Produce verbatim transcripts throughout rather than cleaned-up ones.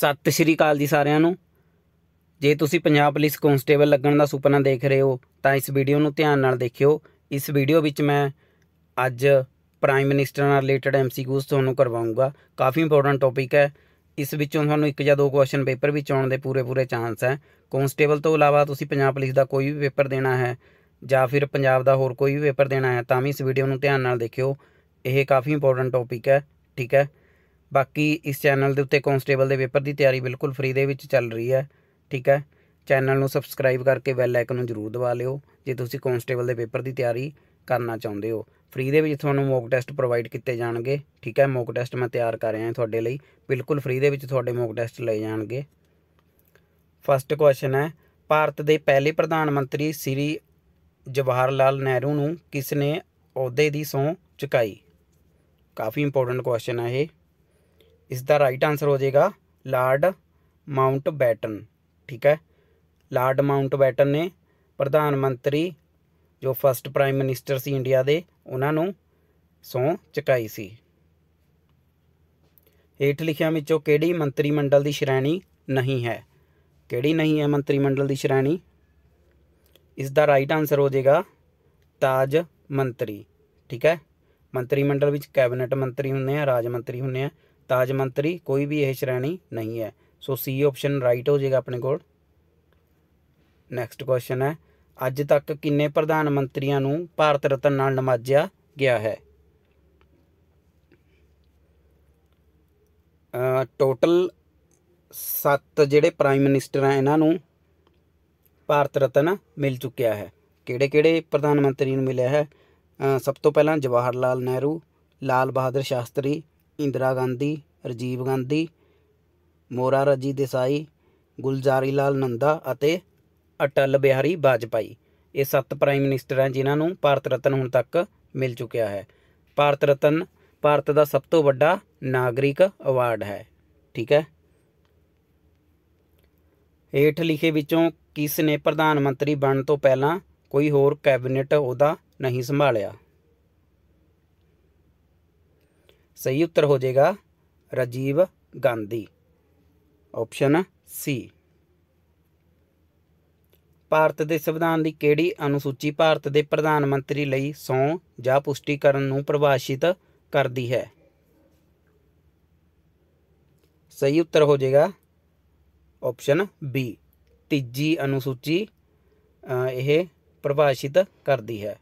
ਸਤਿ ਸ਼੍ਰੀ ਅਕਾਲ ਜੀ ਸਾਰਿਆਂ ਨੂੰ। ਜੇ ਤੁਸੀਂ ਪੰਜਾਬ ਪੁਲਿਸ ਕਾਂਸਟੇਬਲ ਲੱਗਣ ਦਾ ਸੁਪਨਾ ਦੇਖ ਰਹੇ ਹੋ ਤਾਂ ਇਸ ਵੀਡੀਓ ਨੂੰ ਧਿਆਨ ਨਾਲ ਦੇਖਿਓ। ਇਸ ਵੀਡੀਓ ਵਿੱਚ मैं ਅੱਜ प्राइम मिनिस्टर ਨਾਲ रिलेटेड एम सी क्यूज ਤੁਹਾਨੂੰ ਕਰਵਾਉਂਗਾ। काफ़ी इंपोर्टेंट टॉपिक है। ਇਸ ਵਿੱਚੋਂ ਤੁਹਾਨੂੰ ਇੱਕ ਜਾਂ ਦੋ क्वेश्चन पेपर ਵਿੱਚ ਆਉਣ ਦੇ पूरे पूरे चांस है। कांस्टेबल तो इलावा ਤੁਸੀਂ ਪੰਜਾਬ ਪੁਲਿਸ ਦਾ कोई भी पेपर देना है ਜਾਂ ਫਿਰ ਪੰਜਾਬ ਦਾ ਹੋਰ कोई भी पेपर देना है ਤਾਂ ਵੀ ਇਸ ਵੀਡੀਓ ਨੂੰ ਧਿਆਨ ਨਾਲ ਦੇਖਿਓ। ਇਹ काफ़ी इंपोर्टेंट टॉपिक है, ठीक है। बाकी इस चैनल के उत्ते कॉन्स्टेबल के पेपर की तैयारी बिल्कुल फ्री दे विच चल रही है, ठीक है। चैनल को सबसक्राइब करके बैल आइकन जरूर दबा लियो जे तुसीं कॉन्स्टेबल के पेपर की तैयारी करना चाहते हो। फ्री दे विच तुहानूं मॉक टैसट प्रोवाइड किए जाएंगे, ठीक है। मॉक टैसट मैं तैयार कर रहा तुहाडे लई, बिल्कुल फ्री दे विच तुहाडे मॉक टैसट लए जाएंगे। फस्ट क्वेश्चन है, भारत के पहले प्रधानमंत्री श्री जवाहर लाल नेहरू नूं किसने अहुदे की सौं चुकाई? काफ़ी इंपोर्टेंट क्वेश्चन है ये। इसका राइट आंसर हो जाएगा लॉर्ड माउंटबैटन, ठीक है। लॉर्ड माउंटबैटन ने प्रधानमंत्री जो फस्ट प्राइम मिनिस्टर सी इंडिया के उन्होंने सौं चुकाई सी। हेठ लिखिया विचों केड़ी मंत्रीमंडल की श्रेणी नहीं है? केड़ी नहीं है मंत्रीमंडल की श्रेणी? इसका राइट आंसर हो जाएगा ताज मंत्री, ठीक है। मंत्रीमंडल विच कैबिनेट मंत्री हुंदे हैं, राज मंत्री हुंदे हैं। ताज मंत्री कोई भी यह श्रेणी नहीं है, सो सी ऑप्शन राइट हो जाएगा अपने को। नैक्सट क्वेश्चन है, अज तक किन्ने प्रधानमंत्रियों नूं भारत रत्न नाल नवाजिया गया है? टोटल सत्त जिहड़े प्राइम मिनिस्टर हैं इन्हां नूं भारत रत्न मिल चुकिया है। किहड़े किहड़े प्रधानमंत्री नूं मिलिया है? सब तो पहला जवाहरलाल नेहरू, लाल बहादुर शास्त्री, इंदिरा गांधी, राजीव गांधी, मोरारजी देसाई, गुलजारीलाल नंदा अते अटल बिहारी वाजपेयी। ये सत्त प्राइम मिनिस्टर हैं जिन्होंने भारत रत्न हुण तक मिल चुकिया है। भारत रत्न भारत का सब तो वड्डा नागरिक अवार्ड है, ठीक है। हेठ लिखे विचों किसने प्रधानमंत्री बन तो पहला कोई होर कैबिनेट ओहदा नहीं संभालिया? सही उत्तर हो जाएगा राजीव गांधी, ऑप्शन सी। भारत के संविधान की केड़ी अनुसूची भारत के प्रधानमंत्री लई सौं जां पुष्टीकरण नूं परिभाषित करती है? सही उत्तर हो जाएगा ऑप्शन बी, तीजी अनुसूची यह परिभाषित करती है।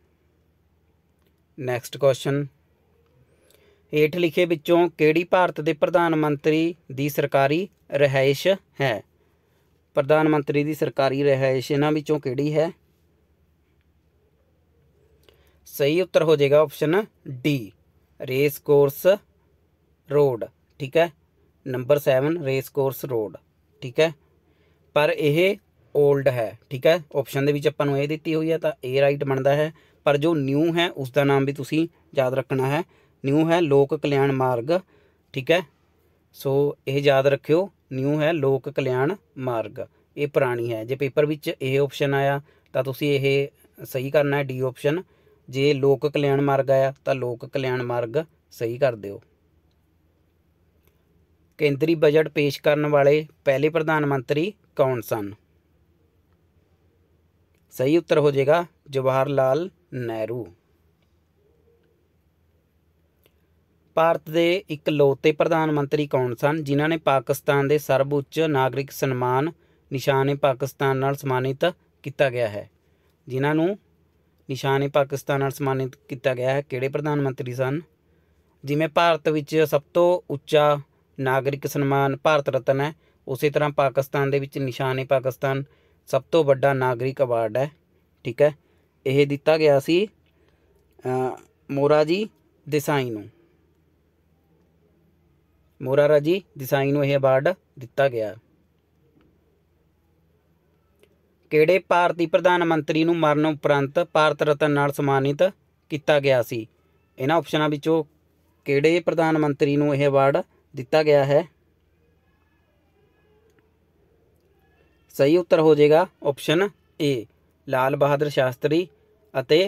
नैक्सट क्वेश्चन, हेठ लिखे विचों केड़ी भारत के प्रधानमंत्री की सरकारी रिहाइश है? प्रधानमंत्री की सरकारी रिहाइश इन्हां विचों केड़ी है? सही उत्तर हो जाएगा option D, race course road, ठीक है। Number seven race course road, ठीक है। पर यह ओल्ड है, ठीक है। ऑप्शन के विच आपां नूं ए दित्ती हुई है तो ए राइट बनता है, पर जो न्यू है उसका नाम भी तुसीं याद रखना है। न्यू है लोक कल्याण मार्ग, ठीक है। सो यह याद रखियो, न्यू है लोक कल्याण मार्ग, ये पुरानी है। जे पेपर विच यह ऑप्शन आया तो तुसीं यह सही करना है डी ऑप्शन। जे लोक कल्याण मार्ग आया तो लोक कल्याण मार्ग सही कर दिओ। केंद्रीय बजट पेश करने वाले पहले प्रधानमंत्री कौन सन? सही उत्तर हो जाएगा जवाहरलाल नेहरू। भारत के इकलौते प्रधानमंत्री कौन सन जिन्होंने पाकिस्तान के सर्वोच्च नागरिक सम्मान निशाने पाकिस्तान नाल सम्मानित किया गया है? जिन्होंने निशाने पाकिस्तान नाल सम्मानित किया गया है किहड़े प्रधानमंत्री सन? जिमें भारत विच सब तो उच्चा नागरिक सम्मान भारत रत्न है, उस तरह पाकिस्तान दे विच निशाने पाकिस्तान सब तो वड्डा नागरिक अवार्ड है, ठीक है। यह दिता गया सी मोरारजी देसाई नूं, मोरारजी देसाई नूं यह अवार्ड दिता गया। किहड़े भारतीय प्रधानमंत्री नूं मरण उपरंत भारत रत्न नाल सम्मानित किया गया सी? इन्हां ऑप्शनां विचों किहड़े प्रधानमंत्री नूं यह अवार्ड दिता गया है? सही उत्तर हो जाएगा ऑप्शन ए, लाल बहादुर शास्त्री अते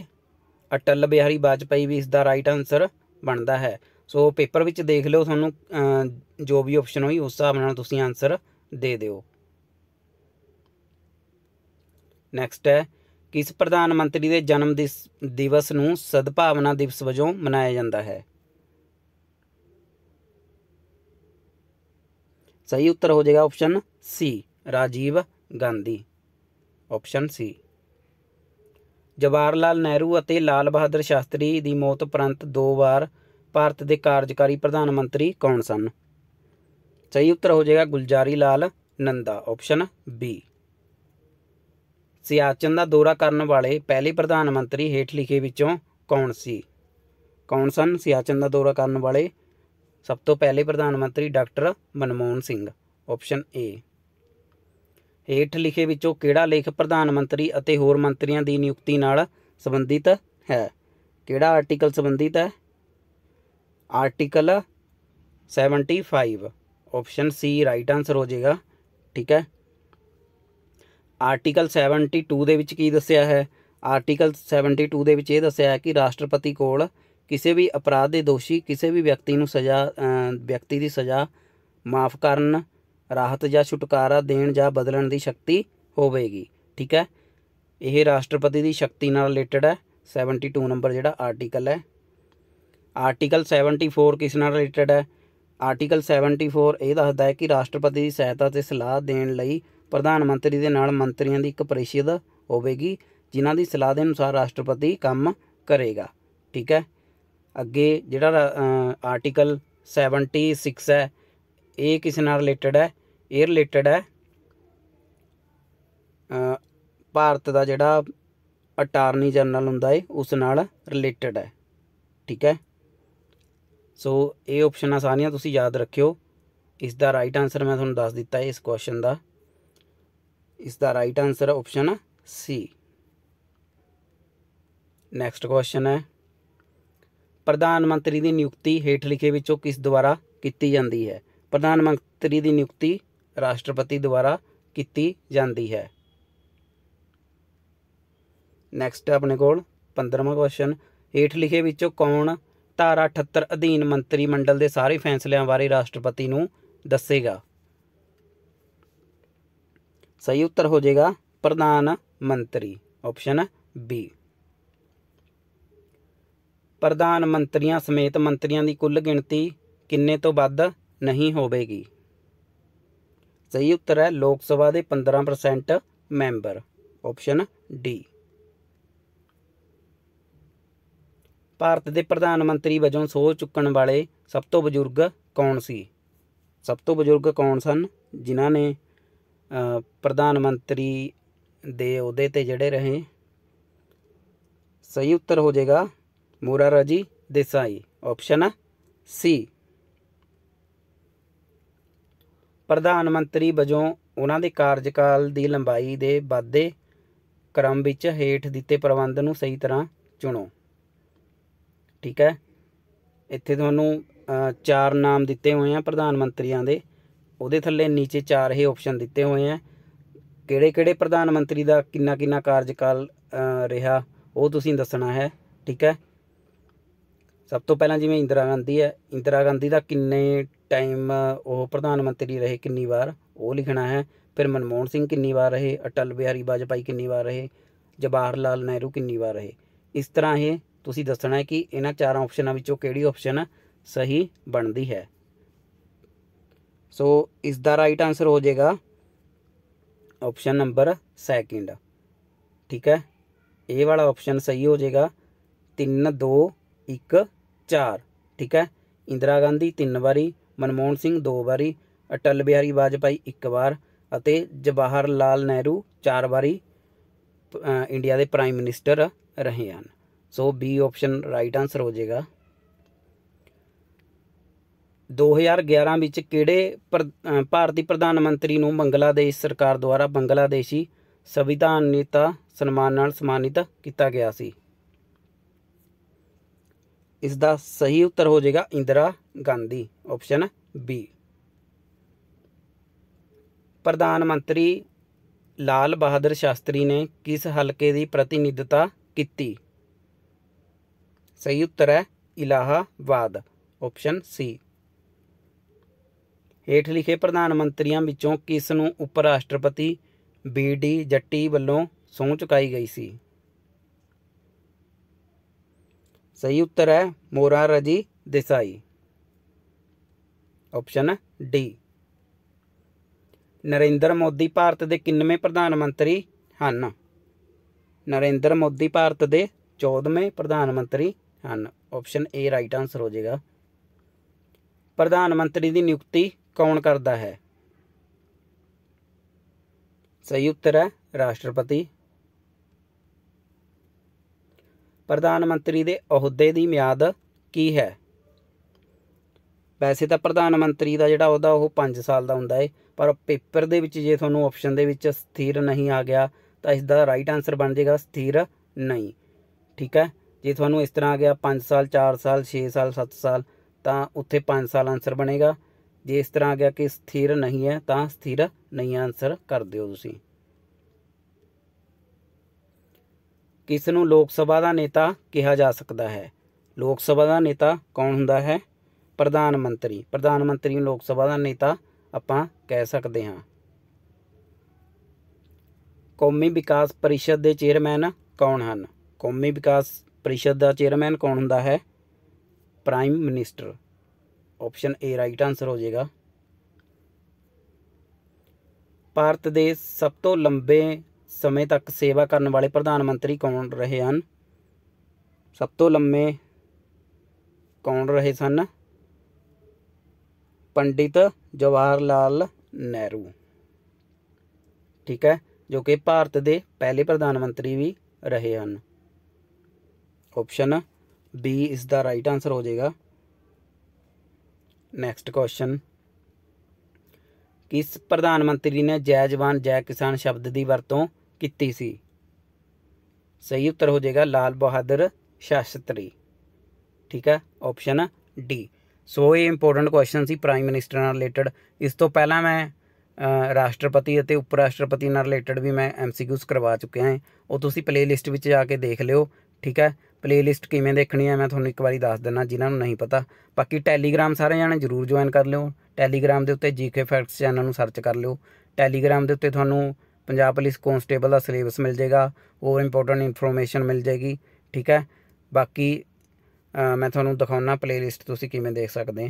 अटल बिहारी वाजपेयी भी इसका राइट आंसर बनता है। सो पेपर विच देख लो, थानू जो भी ऑप्शन होई उस हिसाब नाल तुसीं आंसर दे दिओ। नैक्सट है किस प्रधानमंत्री के जन्म दिवस नूं सद्भावना दिवस वजों मनाया जाता है। सही उत्तर हो जाएगा option C Rajiv Gandhi, option C. Jawaharlal Nehru और लाल बहादुर शास्त्री की मौत उपरंत दो बार भारत के कार्यकारी प्रधानमंत्री कौन सन। सही उत्तर हो जाएगा गुलजारीलाल नंदा, ऑप्शन बी। सियाचिन का दौरा करने वाले पहले प्रधानमंत्री हेठ लिखे विचों कौन सी कौन सन। सियाचिन का दौरा करने वाले सब तो पहले प्रधानमंत्री doctor Manmohan Singh, option A. हेठ लिखे विचों केड़ा लेख प्रधानमंत्री अते होर मंत्रियों की नियुक्ति नाल संबंधित है। केड़ा आर्टिकल संबंधित है, article seventy five, option C right answer हो जाएगा। ठीक है, आर्टिकल सैवनटी टू दे विच की दस्या है, आर्टिकल सैवनटी टू दे विच ये दस्या है कि राष्ट्रपति कोल किसी भी अपराध के दोषी किसी भी व्यक्ति नूं सज़ा व्यक्ति की सज़ा माफ़ करन राहत या छुटकारा देण या बदलण की शक्ति होवेगी। ठीक है, यह राष्ट्रपति की शक्ति नाल रिलेटेड है, सैवनटी टू नंबर जिहड़ा आर्टिकल है। आर्टिकल सैवनटी फोर किस नाल रिलेटेड है, आर्टिकल सैवनटी फोर ये दसदा है कि राष्ट्रपति की सहायता से सलाह देण लई प्रधानमंत्री दे नाल मंत्रियों की एक परिषद होवेगी जिन्हां की सलाह के अनुसार राष्ट्रपति काम करेगा। ठीक है, अगे जिहड़ा आर्टिकल सैवनटी सिक्स है ये किस नाल रिलेटेड है, ये रिलेटेड है भारत का जिहड़ा अटारनी जनरल हुंदा है उस नाल रिलेटेड है। ठीक है, सो ये ऑप्शन सारियां तुसीं याद रखियो। इसका राइट आंसर मैं तुहानूं दस दिता है इस क्वेश्चन का, इसका right answer option C. Next question है प्रधानमंत्री की नियुक्ति हेठ लिखे विचों किस द्वारा की जाती है। प्रधानमंत्री की नियुक्ति राष्ट्रपति द्वारा की जाती है। नैक्सट अपने को पंद्रहवां क्वेश्चन, हेठ लिखे विचों कौन धारा अठहत्तर अधीन मंत्रीमंडल के सारे फैसलों बारे राष्ट्रपति को दसेगा। सही उत्तर हो जाएगा प्रधानमंत्री, ऑप्शन बी। प्रधानमंत्रियों समेत मंत्रियों की कुल गिणती किन्ने तो वध नहीं होगी। सही उत्तर है लोक सभा के पंद्रह percent member, option D. Bharat के प्रधानमंत्री वजों सौ चुकन वाले सब तो बजुर्ग कौन सी। सब तो बजुर्ग कौन सन जिन्हां ने प्रधानमंत्री दे ओहदे ते जड़े रहे। सही उत्तर हो जाएगा मोरारजी देसाई, ऑप्शन सी। प्रधानमंत्री वजों उन्हां दे कार्यकाल की लंबाई के वाधे क्रम विच हेठ दिते प्रबंध नूं सही तरह चुनो। ठीक है, इत्थे तुहानूं चार नाम दिते हुए हैं प्रधानमंत्रियों के, उहदे थल्ले नीचे चार ही ऑप्शन दिते हुए हैं, किहड़े किहड़े प्रधानमंत्री का किन्ना किन्ना कार्यकाल रहा वो तुसीं दसना है। ठीक है, सब तो पहला जिवें इंदिरा गांधी है, इंदिरा गांधी का किन्ने टाइम वो प्रधानमंत्री रहे किन्नी बार वो लिखना है। फिर मनमोहन सिंह किन्नी बार रहे, अटल बिहारी वाजपेयी किन्नी बार रहे, जवाहरलाल नेहरू किन्नी बार रहे। इस तरह ये तुसीं दसना है कि इन्हां चारां ऑप्शनां विचों किहड़ी ऑप्शन सही बनती है। सो इसका राइट आंसर हो जाएगा ऑप्शन नंबर सैकेंड। ठीक है, ये वाला ऑप्शन सही हो जाएगा तीन दो एक चार। ठीक है, इंदिरा गांधी तीन बारी, मनमोहन सिंह दो बारी, अटल बिहारी वाजपेयी एक बार अते जवाहर लाल नेहरू चार बारी इंडिया के प्राइम मिनिस्टर रहे हैं। So B option right answer हो जाएगा। दो हज़ार ग्यारह में किहड़े भारतीय प्रधानमंत्री को बांग्लादेश सरकार द्वारा बांग्लादेशी संविधानता सन्मान नाल सम्मानित किया गया सी। इसका सही उत्तर हो जाएगा इंदिरा गांधी, ऑप्शन बी। प्रधानमंत्री लाल बहादुर शास्त्री ने किस हलके की प्रतिनिधिता की। सही उत्तर है इलाहाबाद, ऑप्शन सी। हेठ लिखे प्रधानमंत्रियों विचों किस नूं उप राष्ट्रपति बी डी जट्टी वल्लों सौं चुकाई गई सी? सही उत्तर है मोरारजी देसाई, ऑप्शन डी। नरेंद्र मोदी भारत के किन्नवें प्रधानमंत्री हैं? नरेंद्र मोदी भारत के चौदहवें प्रधानमंत्री हैं, ऑप्शन ए राइट आंसर हो जाएगा। प्रधानमंत्री की नियुक्ति कौन करता है? सही उत्तर है राष्ट्रपति। प्रधानमंत्री के अहुदे की म्याद की है? वैसे तो प्रधानमंत्री का जोड़ा उहदा वो पाँच साल का होंदा है, पर पेपर दे विच जे तुहानूं ऑप्शन दे विच स्थिर नहीं आ गया तो इसका राइट आंसर बन जाएगा स्थिर नहीं। ठीक है, जे तुहानूं इस तरह आ गया पाँच साल, चार साल, छे साल, सत्त साल, तो उत्थे पाँच साल आंसर बनेगा। जे इस तरह आ गया कि स्थिर नहीं है तो स्थिर नहीं आंसर कर दिओ तुसीं। किस नूं लोक सभा का नेता कहा जा सकता है? लोक सभा का नेता कौन हुंदा है? प्रधानमंत्री। प्रधानमंत्री नूं लोक सभा का नेता आपां कह सकते हाँ। कौमी विकास परिषद के चेयरमैन कौन हैं? कौमी विकास परिषद का चेयरमैन कौन हुंदा है? Prime minister, option A right answer हो जाएगा। भारत के सब तो लंबे समय तक सेवा करने वाले प्रधानमंत्री कौन रहे हैं? सब तो लंबे कौन रहे सन? पंडित जवाहरलाल नेहरू, ठीक है, जो कि भारत के पहले प्रधानमंत्री भी रहे हैं, ऑप्शन बी इसका राइट आंसर हो जाएगा। नेक्स्ट क्वेश्चन, किस प्रधानमंत्री ने जय जवान जय किसान शब्द की वरतों की सी? सही उत्तर हो जाएगा लाल बहादुर शास्त्री, ठीक है, ऑप्शन डी। सो ये इंपोर्टेंट क्वेश्चन सी प्राइम मिनिस्टर नाल रिलेटेड। इस तो पहला मैं राष्ट्रपति और उप राष्ट्रपति नाल रिलेटेड भी मैं एम सी क्यूज करवा चुके हैं, वो तुसी प्ले लिस्ट में जाके देख लियो। ठीक है, प्ले लिस्ट किमें देखनी है मैं थोड़ा एक बार दस देना जिन्होंने नहीं पता। बाकी टैलीग्राम सारे जाने जरूर ज्वाइन कर लियो। टैलीग्राम के उत्ते जी के फैक्ट्स चैनल सर्च कर लियो। टैलीग्राम के उत्ते तुहानूं पंजाब पुलिस कॉन्स्टेबल का सिलेबस मिल जाएगा, वो इंपोर्टेंट इन्फॉर्मेशन मिल जाएगी। ठीक है, बाकी Uh, मैं थोनों दिखाना प्ले लिस्ट तुसी किमें देख सकते।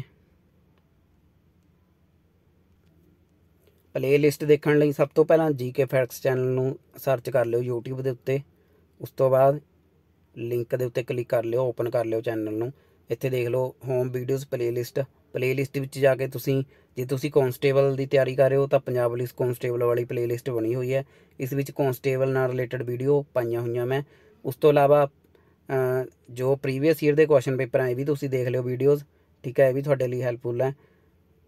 प्ले लिस्ट देखने लिए सब तो पहला जी के फैक्ट्स चैनल नूं सर्च कर लियो यूट्यूब के उत्ते, उस तो बाद लिंक के उत्ते क्लिक कर लियो, ओपन कर लियो चैनल नूं, इत्थे देख लो home videos playlist. Playlist विच जाके तुसी जे तुसी कॉन्स्टेबल की तैयारी कर रहे हो तो पंजाब पुलिस कॉन्स्टेबल वाली प्ले लिस्ट बनी हुई है, इस विच कॉन्स्टेबल नाल रिलेटेड वीडियो पाइया हुई मैं। उस तो इलावा जो प्रीवियस ईयर के क्वेश्चन पेपर है ये भी तुसी देख लियो वीडियोज़, ठीक है, ये भी तुहाडे लई हैल्पफुल है।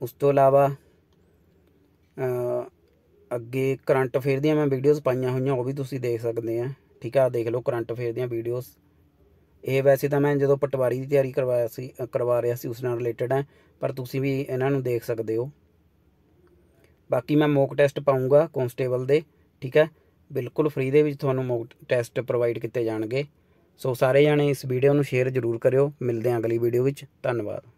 उस तो इलावा अगे करंट अफेयर दी मैं वीडियोज़ पाइया हुई वो भी तुसी देख सकते हैं। ठीक है, देख लो करंट अफेयर दी वीडियोज़। ये वैसे तो मैं जो पटवारी की तैयारी करवाया सी करवा रहा सी उस नाल रिलेटेड है, पर तुसी भी इन्हों देख सकते हो। बाकी मैं मोक टैसट पाऊँगा कॉन्स्टेबल के, ठीक है, बिल्कुल फ्री दे विच तुहानूं मोक टैसट प्रोवाइड किए जाएंगे। सो so, सारे जाने इस वीडियो को शेयर जरूर करियो। मिलते हैं अगली वीडियो में, धन्यवाद।